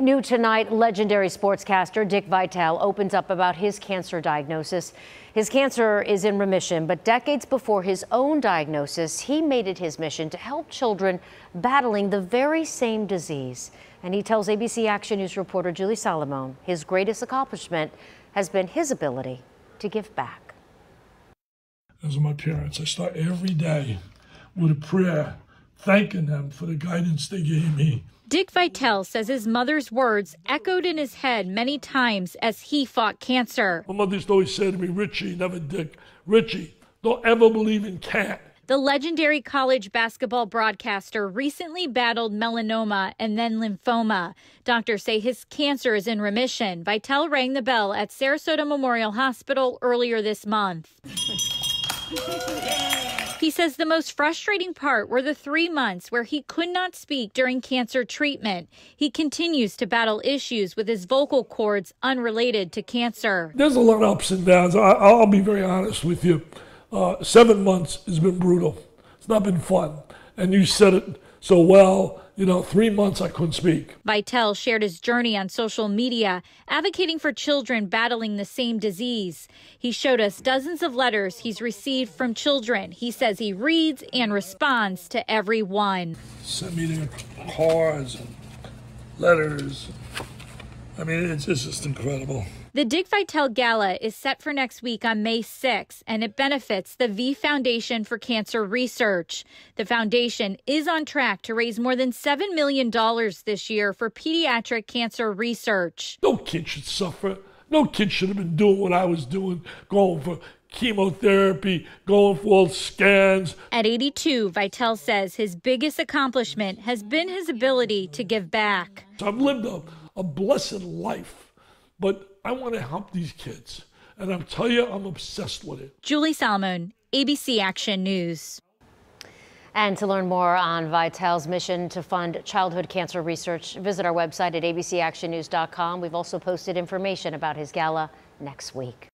New tonight, legendary sportscaster Dick Vitale opens up about his cancer diagnosis. His cancer is in remission, but decades before his own diagnosis, he made it his mission to help children battling the very same disease. And he tells ABC Action News reporter Julie Salomon his greatest accomplishment has been his ability to give back. Those are my parents. I start every day with a prayer, thanking them for the guidance they gave me. Dick Vitale says his mother's words echoed in his head many times as he fought cancer. My mother used to always say to me, "Richie, never Dick. Richie, don't ever believe in cat." The legendary college basketball broadcaster recently battled melanoma and then lymphoma. Doctors say his cancer is in remission. Vitale rang the bell at Sarasota Memorial Hospital earlier this month. He says the most frustrating part were the 3 months where he could not speak during cancer treatment. He continues to battle issues with his vocal cords unrelated to cancer. There's a lot of ups and downs. I'll be very honest with you. 7 months has been brutal. It's not been fun. And you said it so well. You know, 3 months I couldn't speak. Vitale shared his journey on social media, advocating for children battling the same disease. He showed us dozens of letters he's received from children. He says he reads and responds to every one. Send me their cards and letters. I mean, it's just incredible. The Dick Vitale Gala is set for next week on May 6, and it benefits the V Foundation for Cancer Research. The foundation is on track to raise more than $7 million this year for pediatric cancer research. No kid should suffer. No kid should have been doing what I was doing, going for chemotherapy, going for all scans. At 82, Vitale says his biggest accomplishment has been his ability to give back. I've lived a blessed life, but I want to help these kids, and I'll tell you, I'm obsessed with it. Julie Salomon, ABC Action News. And to learn more on Vitale's mission to fund childhood cancer research, visit our website at abcactionnews.com. We've also posted information about his gala next week.